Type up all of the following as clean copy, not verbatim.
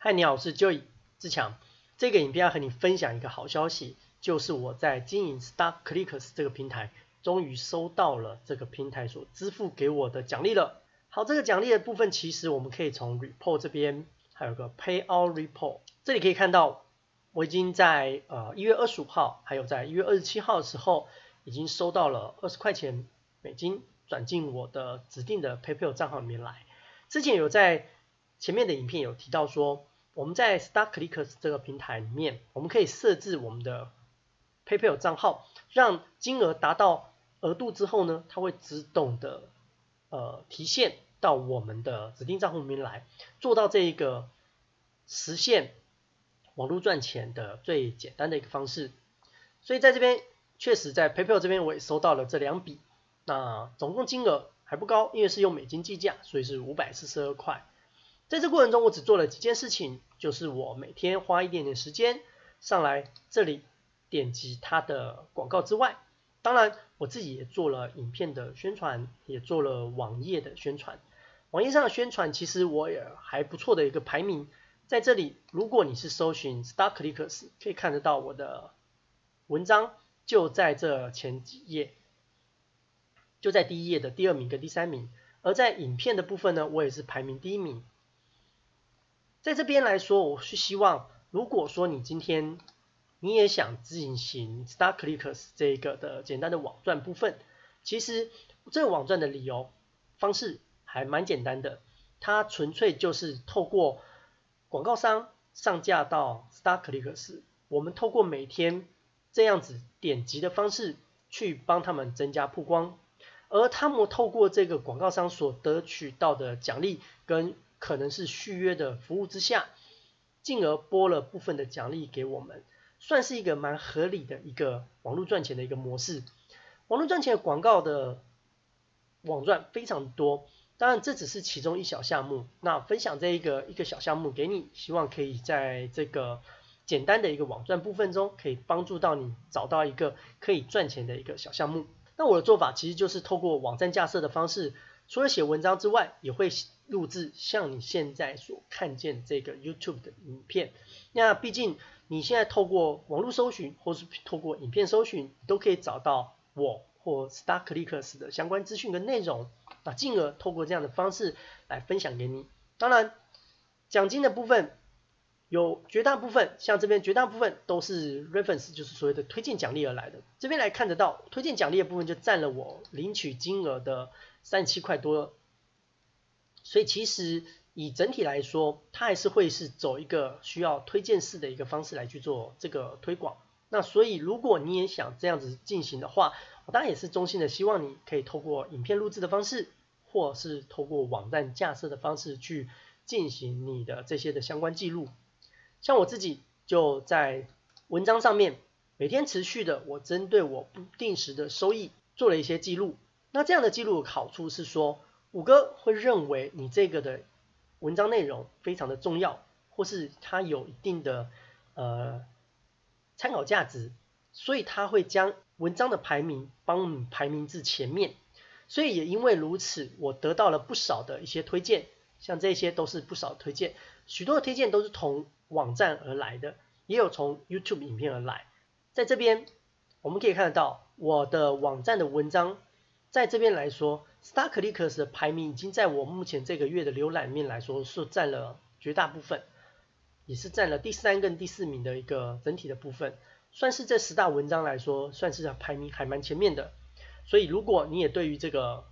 嗨，你好，我是 Joey 志强。这个影片要和你分享一个好消息，就是我在经营 Star-Clicks 这个平台，终于收到了这个平台所支付给我的奖励了。好，这个奖励的部分，其实我们可以从 Report 这边，还有个 Payout Report， 这里可以看到，我已经在1月25号，还有在1月27号的时候，已经收到了20块钱美金转进我的指定的 PayPal 账号里面来。之前有在前面的影片有提到说，我们在 Star-Clicks 这个平台里面，我们可以设置我们的 PayPal 账号，让金额达到额度之后呢，它会自动的提现到我们的指定账户里面来，做到这一个实现网络赚钱的最简单的一个方式。所以在这边确实在 PayPal 这边我也收到了这两笔，那总共金额还不高，因为是用美金计价，所以是542块。在这过程中，我只做了几件事情，就是我每天花一点点时间上来这里点击它的广告之外，当然我自己也做了影片的宣传，也做了网页的宣传。网页上的宣传其实我也还不错的一个排名，在这里如果你是搜寻 Star-Clicks， 可以看得到我的文章就在这前几页，就在第一页的第二名跟第三名。而在影片的部分呢，我也是排名第一名。在这边来说，我是希望，如果说你今天你也想进行 Star-Clicks 这个的简单的网赚部分，其实这个网赚的理由方式还蛮简单的，它纯粹就是透过广告商上架到 Star-Clicks， 我们透过每天这样子点击的方式去帮他们增加曝光，而他们透过这个广告商所得取到的奖励跟可能是续约的服务之下，进而拨了部分的奖励给我们，算是一个蛮合理的一个网络赚钱的一个模式。网络赚钱的广告的网赚非常多，当然这只是其中一小项目，那分享这一个小项目给你，希望可以在这个简单的一个网赚部分中，可以帮助到你找到一个可以赚钱的一个小项目。那我的做法其实就是透过网站架设的方式，除了写文章之外，也会录制像你现在所看见这个 YouTube 的影片。那毕竟你现在透过网络搜寻或是透过影片搜寻，都可以找到我或 Star-Clicks 的相关资讯跟内容，那进而透过这样的方式来分享给你。当然奖金的部分有绝大部分，像这边绝大部分都是 reference， 就是所谓的推荐奖励而来的。这边来看得到，推荐奖励的部分就占了我领取金额的37块多，所以其实以整体来说，它还是会是走一个需要推荐式的一个方式来去做这个推广。那所以如果你也想这样子进行的话，我当然也是衷心的希望你可以透过影片录制的方式，或是透过网站架设的方式去进行你的这些的相关记录。像我自己就在文章上面，每天持续的我针对我不定时的收益做了一些记录。那这样的记录的好处是说，谷歌会认为你这个的文章内容非常的重要，或是它有一定的参考价值，所以它会将文章的排名帮你排名至前面。所以也因为如此，我得到了不少的一些推荐，像这些都是不少推荐，许多的推荐都是从网站而来的，也有从 YouTube 影片而来。在这边我们可以看得到，我的网站的文章在这边来说， Star-Clicks 的排名已经在我目前这个月的浏览面来说是占了绝大部分，也是占了第3跟第4名的一个整体的部分，算是这10大文章来说算是排名还蛮前面的。所以如果你也对于这个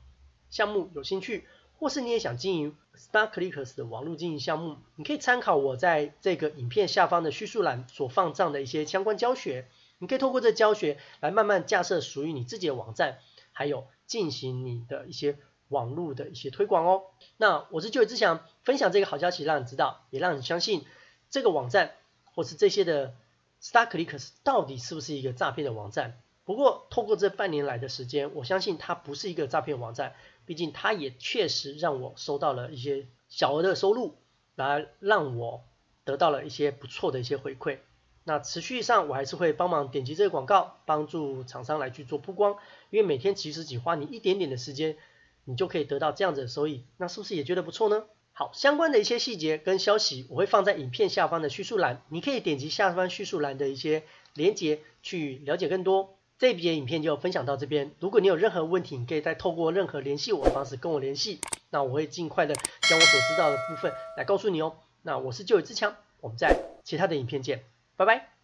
项目有兴趣，或是你也想经营 Star-Clicks 的网络经营项目，你可以参考我在这个影片下方的叙述栏所放上的一些相关教学，你可以透过这教学来慢慢架设属于你自己的网站，还有进行你的一些网络的一些推广哦。那我是Joey志强，分享这个好消息让你知道，也让你相信这个网站或是这些的 Star-Clicks 到底是不是一个诈骗的网站。不过透过这半年来的时间，我相信它不是一个诈骗网站，毕竟它也确实让我收到了一些小额的收入，来让我得到了一些不错的一些回馈。那持续上我还是会帮忙点击这个广告，帮助厂商来去做曝光，因为每天其实只花你一点点的时间，你就可以得到这样子的收益，那是不是也觉得不错呢？好，相关的一些细节跟消息，我会放在影片下方的叙述栏，你可以点击下方叙述栏的一些连结去了解更多。这一集的影片就分享到这边，如果你有任何问题，你可以再透过任何联系我的方式跟我联系，那我会尽快的将我所知道的部分来告诉你哦。那我是就有之强，我们在其他的影片见，拜拜。